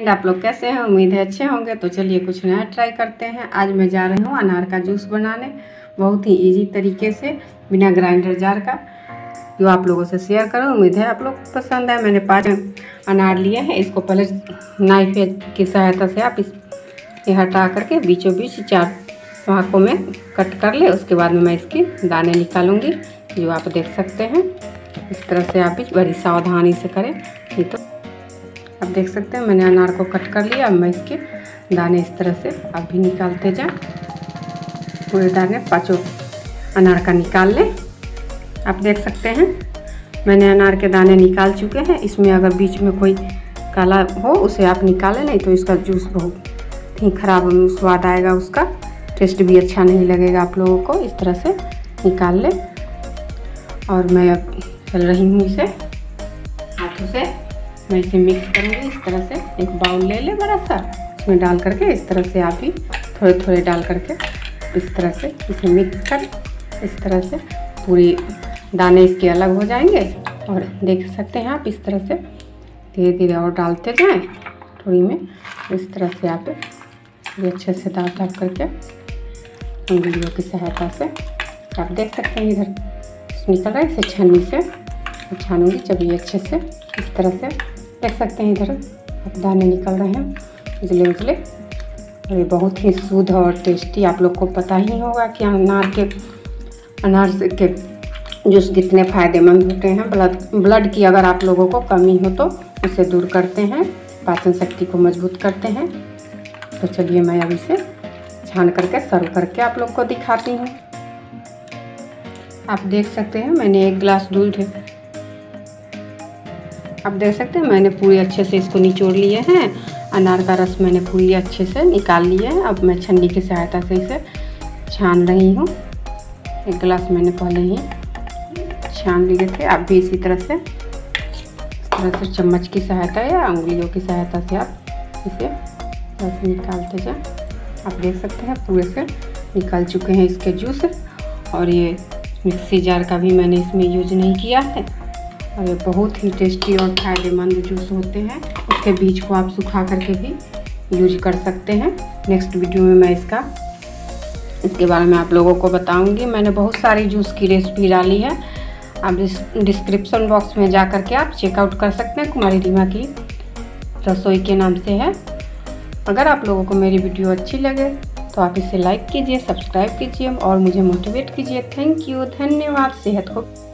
And आप लोग कैसे हैं, उम्मीद है अच्छे होंगे। तो चलिए कुछ नया ट्राई करते हैं। आज मैं जा रही हूँ अनार का जूस बनाने, बहुत ही इजी तरीके से बिना ग्राइंडर जार का, जो आप लोगों से शेयर करूँ। उम्मीद है आप लोग पसंद है। मैंने 5 अनार लिए हैं। इसको पहले नाइफ की सहायता से आप इसे हटा करके बीचों बीच 4 भागों में कट कर ले। उसके बाद में मैं इसके दाने निकालूंगी, जो आप देख सकते हैं। इस तरह से आप भी बड़ी सावधानी से करें। ये तो आप देख सकते हैं मैंने अनार को कट कर लिया। अब मैं इसके दाने इस तरह से आप भी निकालते जाएं। पूरे दाने 5 अनार का निकाल लें। आप देख सकते हैं मैंने अनार के दाने निकाल चुके हैं। इसमें अगर बीच में कोई काला हो उसे आप निकालें, नहीं तो इसका जूस बहुत ही ख़राब स्वाद आएगा, उसका टेस्ट भी अच्छा नहीं लगेगा आप लोगों को। इस तरह से निकाल लें। और मैं अब चल रही हूँ, इसे हाथों से मैं इसे मिक्स करूँगी। इस तरह से एक बाउल ले लें बड़ा सा, इसमें डाल करके इस तरह से आप ही थोड़े थोड़े डाल करके इस तरह से इसे मिक्स कर, इस तरह से पूरे दाने इसके अलग हो जाएंगे। और देख सकते हैं आप इस तरह से धीरे धीरे और डालते जाएं थोड़ी में। इस तरह से आप ये अच्छे से दाब दाब करके उंगलियों की सहायता से आप देख सकते हैं इधर निकल रहा है। इसे छन्नी से छानूंगी जब ये अच्छे से इस तरह से देख सकते हैं इधर अब दाने निकल रहे हैं उजले उजले। ये बहुत ही शुद्ध और टेस्टी, आप लोग को पता ही होगा कि अनार के जूस कितने फ़ायदेमंद होते हैं। ब्लड की अगर आप लोगों को कमी हो तो उसे दूर करते हैं, पाचन शक्ति को मजबूत करते हैं। तो चलिए मैं अभी से छान करके सर्व करके आप लोग को दिखाती हूँ। आप देख सकते हैं मैंने 1 गिलास दूध, आप देख सकते हैं मैंने पूरी अच्छे से इसको निचोड़ लिए हैं। अनार का रस मैंने पूरी अच्छे से निकाल लिया है। अब मैं छन्नी की सहायता से इसे छान रही हूँ। 1 गिलास मैंने पहले ही छान लिए थे। आप भी इस तरह से चम्मच की सहायता या उंगलियों की सहायता से आप इसे रस निकालते जाएं। आप देख सकते हैं पूरे से निकाल चुके हैं इसके जूस। और ये मिक्सी जार का भी मैंने इसमें यूज नहीं किया है। और ये बहुत ही टेस्टी और फ़ायदेमंद जूस होते हैं। इसके बीज को आप सुखा करके भी यूज कर सकते हैं। नेक्स्ट वीडियो में मैं इसके बारे में आप लोगों को बताऊंगी। मैंने बहुत सारी जूस की रेसिपी डाली है। आप डिस्क्रिप्शन बॉक्स में जा कर के आप चेकआउट कर सकते हैं। कुमारी रीमा की रसोई के नाम से है। अगर आप लोगों को मेरी वीडियो अच्छी लगे तो आप इसे लाइक कीजिए, सब्सक्राइब कीजिए और मुझे मोटिवेट कीजिए। थैंक यू, धन्यवाद। सेहत को